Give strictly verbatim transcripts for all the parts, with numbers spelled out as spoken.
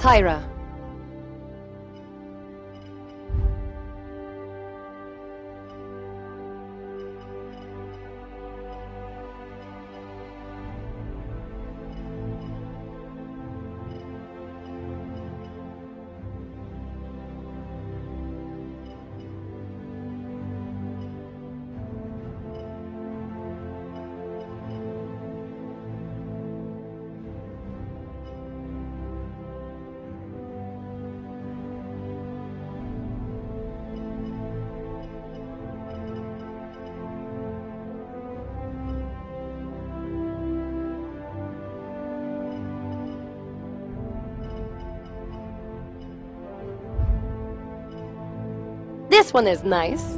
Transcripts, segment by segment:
Tyra. This one is nice.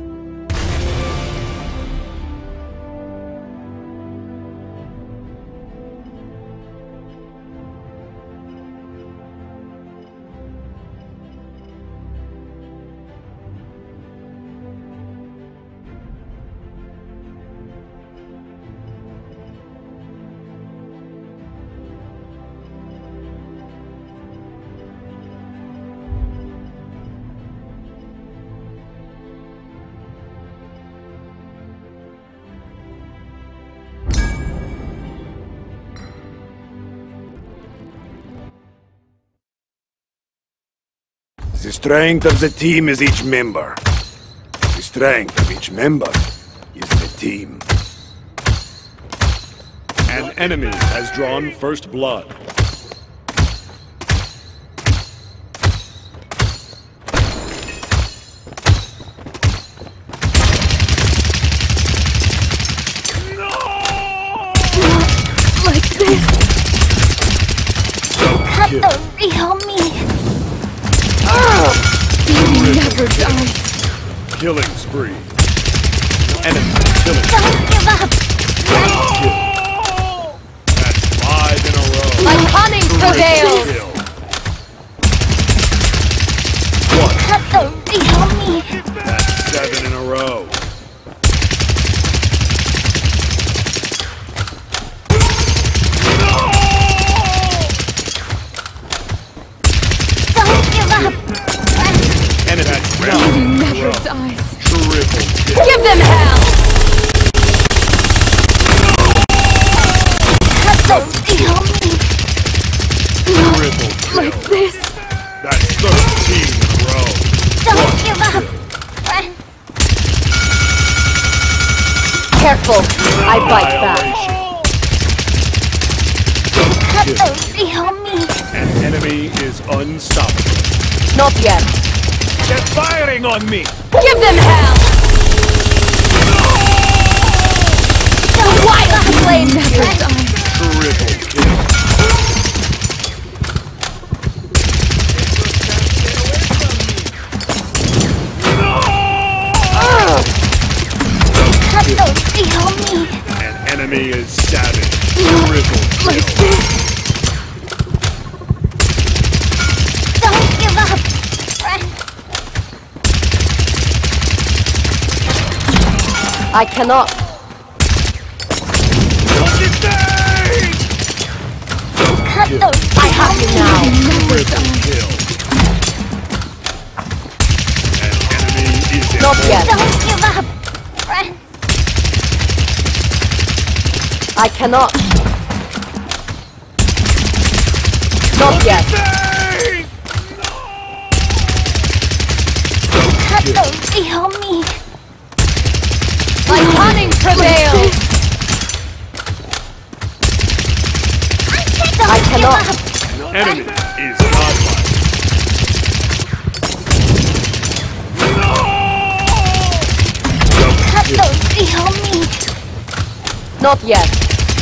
The strength of the team is each member. The strength of each member is the team. An enemy has drawn first blood. No! Like this. Cut the real me. You never die. Killing spree. Enemy killing. Don't give up. Kill. That's five in a row. My cunning prevails. One. Cut the real me. That's seven in a row. Give them hell! Cut the deal! Like this! That's thirteen in a row! Don't One. Give up! Careful! No I bite violation. Back! Cut the deal! An enemy is unstoppable. Not yet! They're firing on me! Give them hell! Triple kill. An enemy is savage. Triple kill. Don't give up. I cannot. Kill. I have you now. Triple kill. An enemy is dead. Not yet. Don't give up, friends. I cannot. Not yet. Cut the real me. My cunning prevails. Not yet.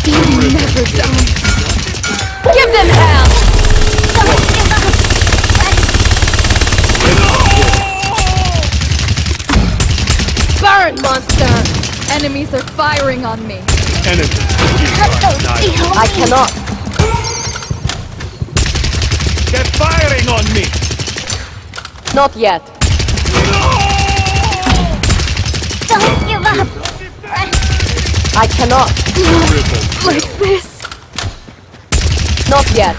You never die. Give them hell! Burn, monster! Enemies are firing on me. Enemies. I cannot. They're firing on me. Not yet. Don't give up. I cannot. Like this. Not yet.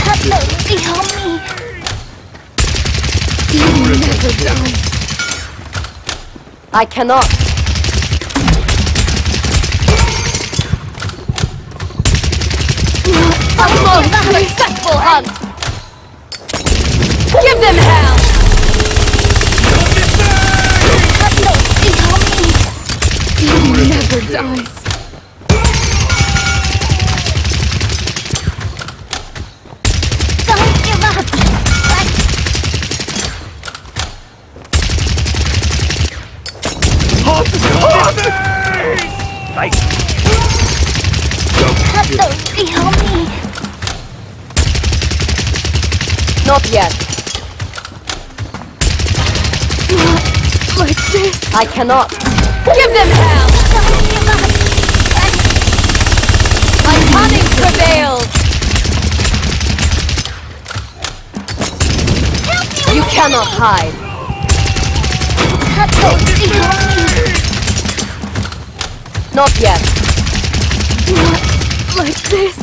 Help me. You never die. I cannot. A most successful hunt! Give them hell! He never dies. Don't give up! Hot! Hot! Nice! Help me! Not yet. Like this. I cannot. Give them hell! My cunning prevails! You cannot hide. Not yet. Like this.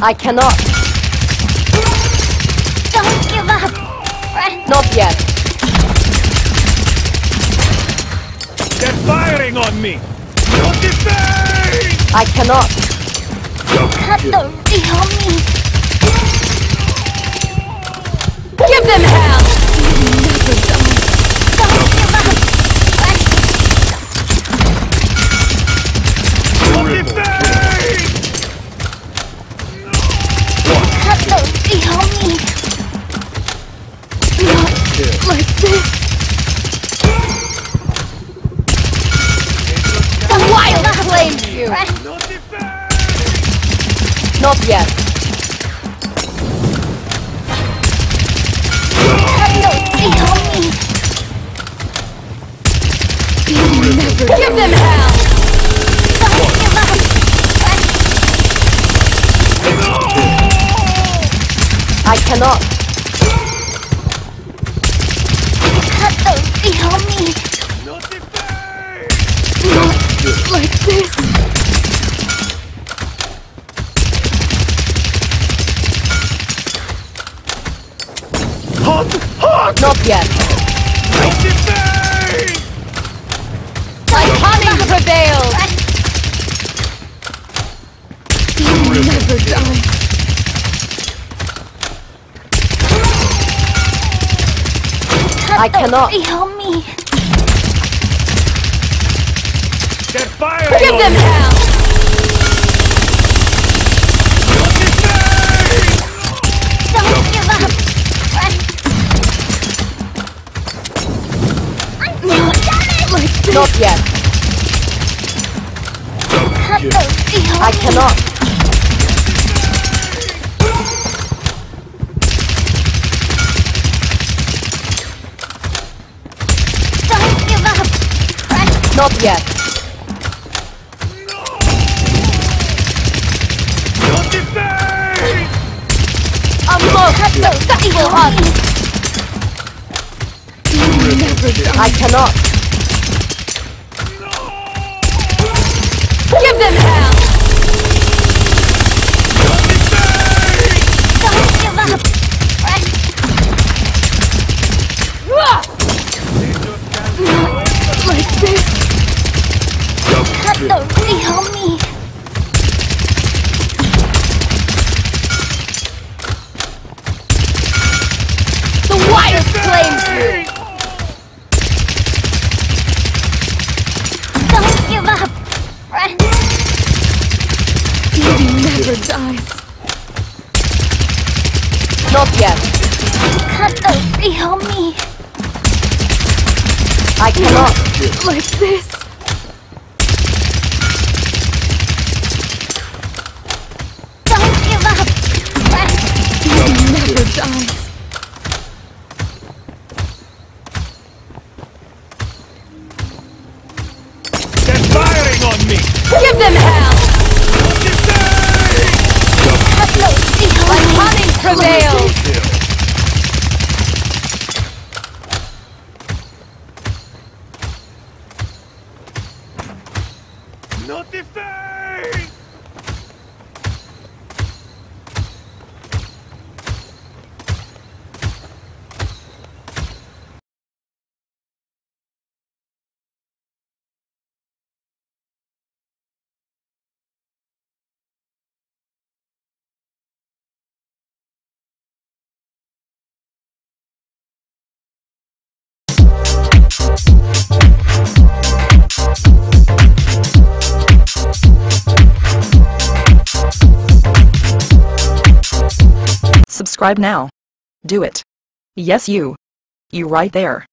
I cannot. Don't give up! Not yet. They're firing on me! Don't defend! I cannot. Don't be on me! Give them hell! Don't give up! Don't defend! Don't be on me! Like this. The wild claims you. Not yet. Give them hell. I cannot. Like this. Hot, hot. Not yet. My cunning prevails. You never die. I cannot. Help me. Give them hell! Don't give up! Not yet. I cannot. Don't give up! Not yet. Evil hunt. You never die. I cannot. No. Give them hell. Don't give up. Like this. Don't be on me. Not yet. Cut the me. I cannot like this. Don't give up. He never dies. They're firing on me. Give them hell. My cunning prevails. Not the fate! Subscribe now. Do it. Yes you. You right there.